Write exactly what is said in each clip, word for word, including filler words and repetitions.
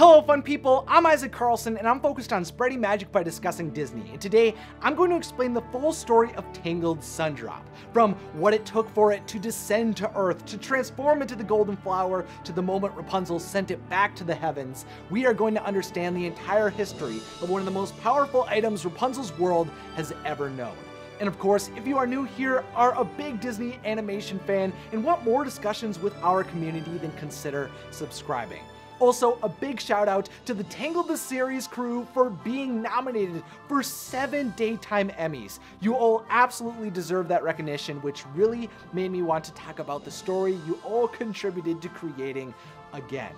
Hello fun people, I'm Isaac Carlson and I'm focused on spreading magic by discussing Disney, and today I'm going to explain the full story of Tangled Sundrop, from what it took for it to descend to Earth, to transform into the golden flower, to the moment Rapunzel sent it back to the heavens. We are going to understand the entire history of one of the most powerful items Rapunzel's world has ever known. And of course, if you are new here, are a big Disney animation fan, and want more discussions with our community, then consider subscribing. Also, a big shout out to the Tangled the Series crew for being nominated for seven daytime Emmys. You all absolutely deserve that recognition, which really made me want to talk about the story you all contributed to creating again.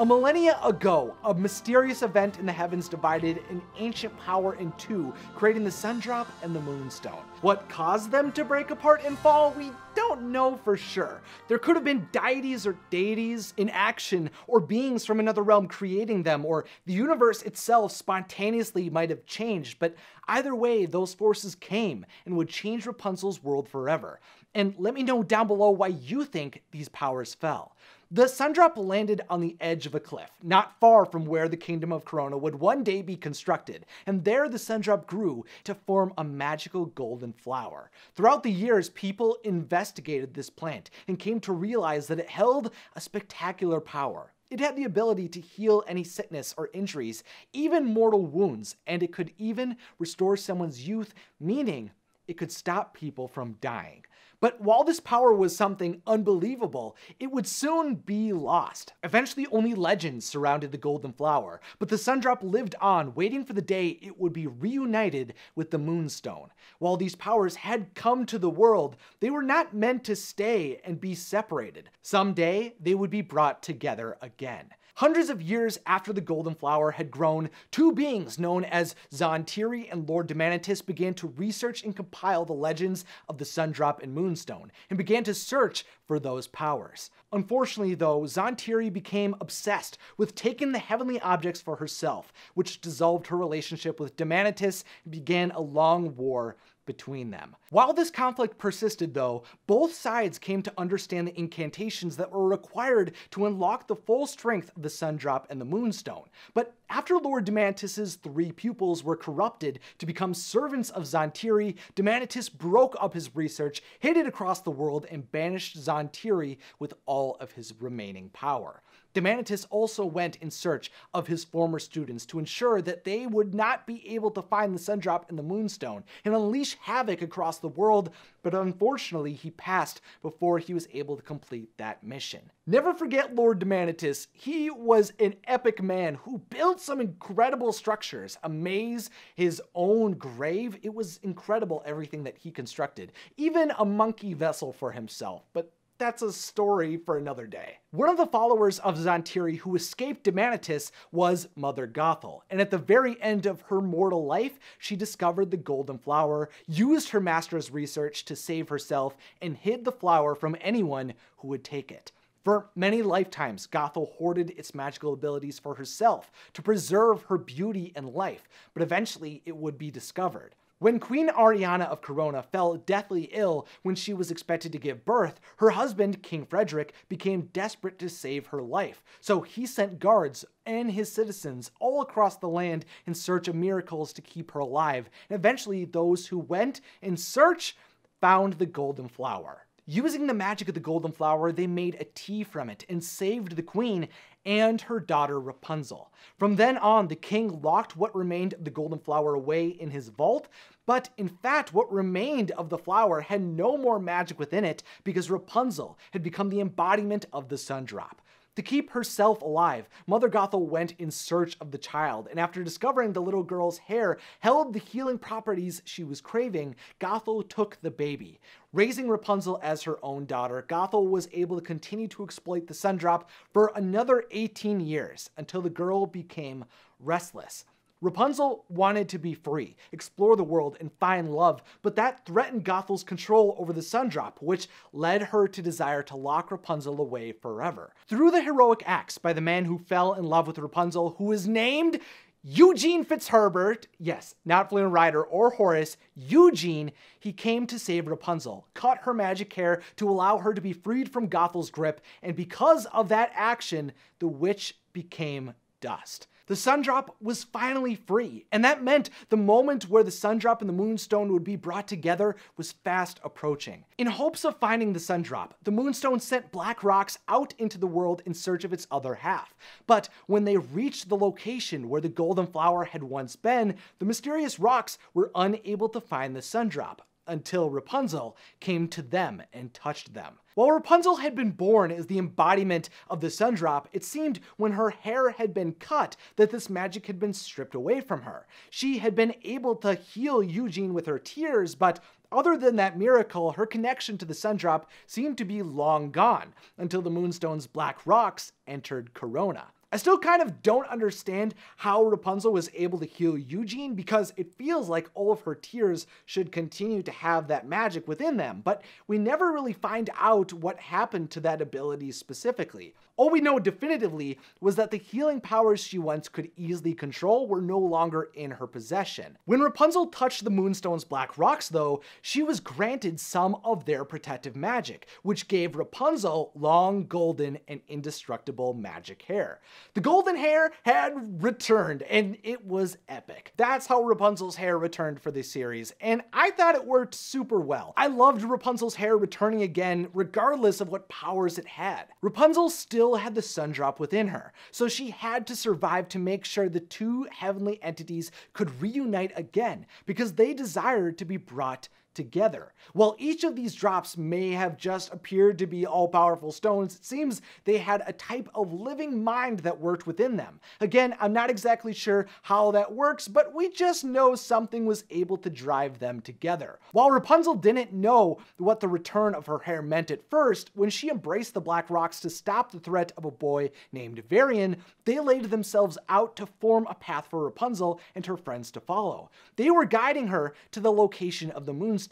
A millennia ago, a mysterious event in the heavens divided an ancient power in two, creating the Sundrop and the Moonstone. What caused them to break apart and fall, we don't know for sure. There could have been deities or deities in action, or beings from another realm creating them, or the universe itself spontaneously might have changed, but either way, those forces came and would change Rapunzel's world forever. And let me know down below why you think these powers fell. The Sundrop landed on the edge of a cliff, not far from where the kingdom of Corona would one day be constructed, and there the Sundrop grew to form a magical golden flower. Throughout the years, people investigated this plant and came to realize that it held a spectacular power. It had the ability to heal any sickness or injuries, even mortal wounds, and it could even restore someone's youth, meaning it could stop people from dying. But while this power was something unbelievable, it would soon be lost. Eventually, only legends surrounded the golden flower, but the Sundrop lived on, waiting for the day it would be reunited with the Moonstone. While these powers had come to the world, they were not meant to stay and be separated. Someday, they would be brought together again. Hundreds of years after the golden flower had grown, two beings known as Zhan Tiri and Lord Demanitus began to research and compile the legends of the Sundrop and Moonstone, and began to search for those powers. Unfortunately though, Zhan Tiri became obsessed with taking the heavenly objects for herself, which dissolved her relationship with Demanitus and began a long war between them. While this conflict persisted though, both sides came to understand the incantations that were required to unlock the full strength of the Sundrop and the Moonstone. But after Lord Demanitus's three pupils were corrupted to become servants of Zhan Tiri, Demanitus broke up his research, hid it across the world, and banished Zhan Tiri with all of his remaining power. Demanitus also went in search of his former students to ensure that they would not be able to find the Sundrop and the Moonstone and unleash havoc across the world, but unfortunately he passed before he was able to complete that mission. Never forget Lord Demanitus. He was an epic man who built some incredible structures, a maze, his own grave. It was incredible everything that he constructed, even a monkey vessel for himself, but that's a story for another day. One of the followers of Zhan Tiri who escaped Demanitus was Mother Gothel, and at the very end of her mortal life, she discovered the golden flower, used her master's research to save herself, and hid the flower from anyone who would take it. For many lifetimes, Gothel hoarded its magical abilities for herself to preserve her beauty and life, but eventually it would be discovered. When Queen Ariana of Corona fell deathly ill when she was expected to give birth, her husband, King Frederick, became desperate to save her life, so he sent guards and his citizens all across the land in search of miracles to keep her alive, and eventually those who went in search found the golden flower. Using the magic of the golden flower, they made a tea from it and saved the queen and her daughter Rapunzel. From then on, the king locked what remained of the golden flower away in his vault, but in fact what remained of the flower had no more magic within it because Rapunzel had become the embodiment of the Sundrop. To keep herself alive, Mother Gothel went in search of the child, and after discovering the little girl's hair held the healing properties she was craving, Gothel took the baby. Raising Rapunzel as her own daughter, Gothel was able to continue to exploit the Sundrop for another eighteen years, until the girl became restless. Rapunzel wanted to be free, explore the world, and find love, but that threatened Gothel's control over the Sundrop, which led her to desire to lock Rapunzel away forever. Through the heroic acts by the man who fell in love with Rapunzel, who is named Eugene Fitzherbert, yes, not Flynn Rider or Horace, Eugene, he came to save Rapunzel, cut her magic hair to allow her to be freed from Gothel's grip, and because of that action, the witch became dust. The Sundrop was finally free, and that meant the moment where the Sundrop and the Moonstone would be brought together was fast approaching. In hopes of finding the Sundrop, the Moonstone sent Black Rocks out into the world in search of its other half. But when they reached the location where the Golden Flower had once been, the mysterious rocks were unable to find the Sundrop, until Rapunzel came to them and touched them. While Rapunzel had been born as the embodiment of the Sundrop, it seemed when her hair had been cut that this magic had been stripped away from her. She had been able to heal Eugene with her tears, but other than that miracle, her connection to the Sundrop seemed to be long gone, until the Moonstone's Black Rocks entered Corona. I still kind of don't understand how Rapunzel was able to heal Eugene, because it feels like all of her tears should continue to have that magic within them, but we never really find out what happened to that ability specifically. All we know definitively was that the healing powers she once could easily control were no longer in her possession. When Rapunzel touched the Moonstone's Black Rocks, though, she was granted some of their protective magic, which gave Rapunzel long, golden, and indestructible magic hair. The golden hair had returned, and it was epic. That's how Rapunzel's hair returned for this series, and I thought it worked super well. I loved Rapunzel's hair returning again, regardless of what powers it had. Rapunzel still had the Sundrop within her, so she had to survive to make sure the two heavenly entities could reunite again, because they desired to be brought together. While each of these drops may have just appeared to be all-powerful stones, it seems they had a type of living mind that worked within them. Again, I'm not exactly sure how that works, but we just know something was able to drive them together. While Rapunzel didn't know what the return of her hair meant at first, when she embraced the Black Rocks to stop the threat of a boy named Varian, they laid themselves out to form a path for Rapunzel and her friends to follow. They were guiding her to the location of the Moonstone.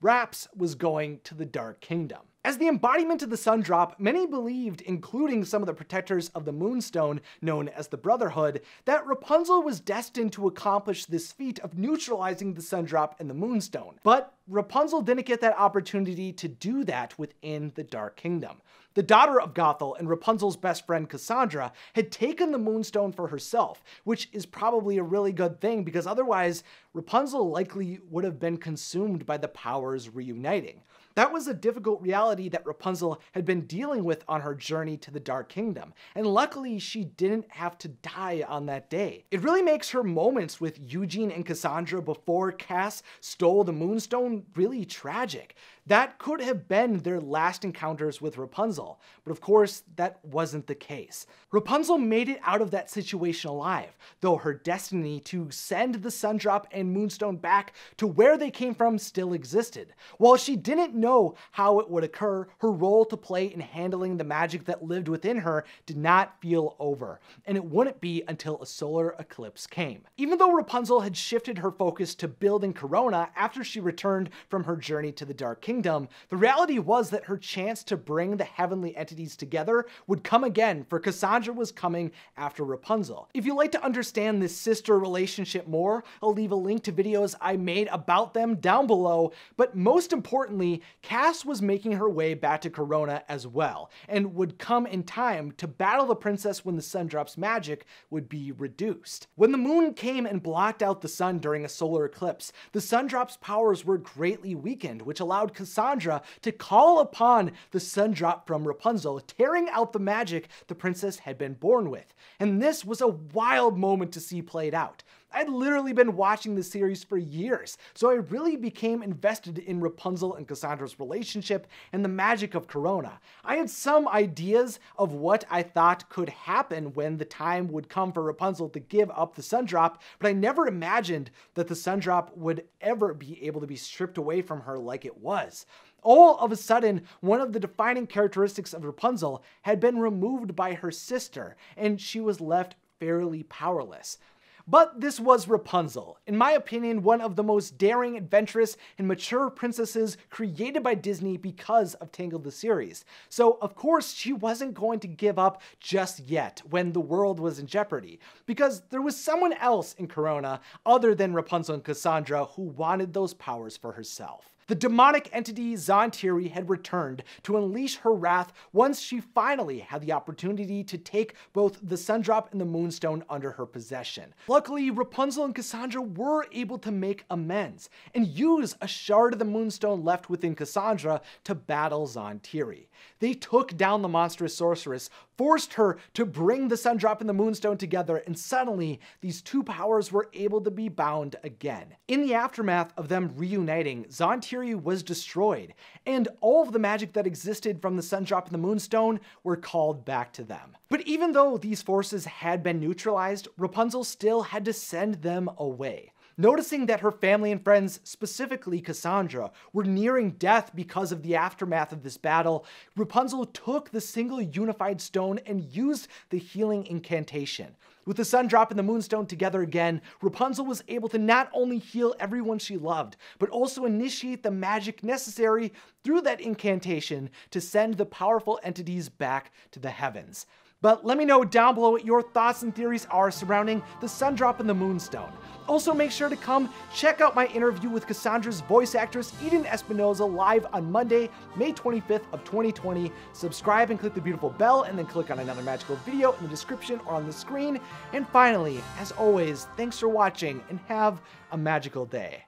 Raps was going to the Dark Kingdom. As the embodiment of the Sundrop, many believed, including some of the protectors of the Moonstone, known as the Brotherhood, that Rapunzel was destined to accomplish this feat of neutralizing the Sundrop and the Moonstone. But Rapunzel didn't get that opportunity to do that within the Dark Kingdom. The daughter of Gothel and Rapunzel's best friend Cassandra had taken the Moonstone for herself, which is probably a really good thing, because otherwise Rapunzel likely would have been consumed by the powers reuniting. That was a difficult reality that Rapunzel had been dealing with on her journey to the Dark Kingdom, and luckily she didn't have to die on that day. It really makes her moments with Eugene and Cassandra before Cass stole the Moonstone really tragic. That could have been their last encounters with Rapunzel, but of course that wasn't the case. Rapunzel made it out of that situation alive, though her destiny to send the Sundrop and Moonstone back to where they came from still existed. While she didn't know how it would occur, her role to play in handling the magic that lived within her did not feel over, and it wouldn't be until a solar eclipse came. Even though Rapunzel had shifted her focus to building Corona after she returned from her journey to the Dark Kingdom, Kingdom, the reality was that her chance to bring the heavenly entities together would come again, for Cassandra was coming after Rapunzel. If you'd like to understand this sister relationship more, I'll leave a link to videos I made about them down below, but most importantly, Cass was making her way back to Corona as well, and would come in time to battle the princess when the Sundrop's magic would be reduced. When the moon came and blocked out the sun during a solar eclipse, the Sundrop's powers were greatly weakened, which allowed Cassandra to call upon the Sundrop from Rapunzel, tearing out the magic the princess had been born with. And this was a wild moment to see played out. I'd literally been watching the series for years, so I really became invested in Rapunzel and Cassandra's relationship and the magic of Corona. I had some ideas of what I thought could happen when the time would come for Rapunzel to give up the Sundrop, but I never imagined that the Sundrop would ever be able to be stripped away from her like it was. All of a sudden, one of the defining characteristics of Rapunzel had been removed by her sister, and she was left fairly powerless. But this was Rapunzel, in my opinion, one of the most daring, adventurous, and mature princesses created by Disney because of Tangled the series. So of course she wasn't going to give up just yet when the world was in jeopardy, because there was someone else in Corona other than Rapunzel and Cassandra who wanted those powers for herself. The demonic entity Zhan Tiri had returned to unleash her wrath once she finally had the opportunity to take both the Sundrop and the Moonstone under her possession. Luckily, Rapunzel and Cassandra were able to make amends and use a shard of the Moonstone left within Cassandra to battle Zhan Tiri. They took down the monstrous sorceress, forced her to bring the Sundrop and the Moonstone together, and suddenly these two powers were able to be bound again. In the aftermath of them reuniting, Zhan Tiri was destroyed, and all of the magic that existed from the Sundrop and the Moonstone were called back to them. But even though these forces had been neutralized, Rapunzel still had to send them away. Noticing that her family and friends, specifically Cassandra, were nearing death because of the aftermath of this battle, Rapunzel took the single unified stone and used the healing incantation. With the Sundrop and the Moonstone together again, Rapunzel was able to not only heal everyone she loved, but also initiate the magic necessary through that incantation to send the powerful entities back to the heavens. But let me know down below what your thoughts and theories are surrounding the Sundrop and the Moonstone. Also, make sure to come check out my interview with Cassandra's voice actress Eden Espinosa live on Monday, May twenty-fifth of twenty twenty. Subscribe and click the beautiful bell, and then click on another magical video in the description or on the screen. And finally, as always, thanks for watching and have a magical day.